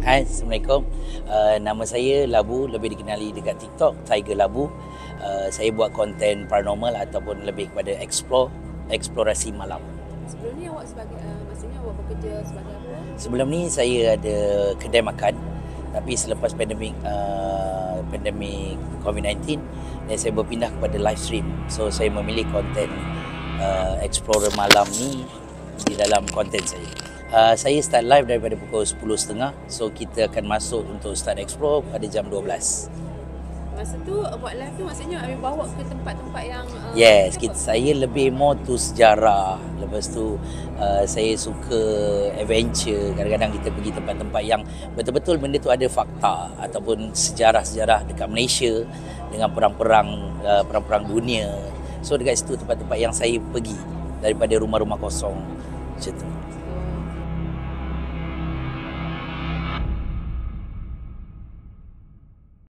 Hai, Assalamualaikum. Nama saya Labu, lebih dikenali dekat TikTok, Tiger Labu. Saya buat konten paranormal ataupun lebih kepada eksplorasi malam. Sebelum ni awak sebagai, maksudnya awak bekerja sebagai apa? Sebelum ni saya ada kedai makan, tapi selepas pandemik COVID-19 dan saya berpindah kepada live stream. So saya memilih konten explorer malam ni di dalam konten saya. Saya start live daripada pukul 10.30. So kita akan masuk untuk start explore pada jam 12. Masa tu buat live tu maksudnya awak bawa ke tempat-tempat yang yes, saya lebih more to sejarah. Lepas tu saya suka adventure. Kadang-kadang kita pergi tempat-tempat yang betul-betul benda tu ada fakta ataupun sejarah-sejarah dekat Malaysia dengan perang-perang dunia. So dekat situ tempat-tempat yang saya pergi daripada rumah-rumah kosong macam tu.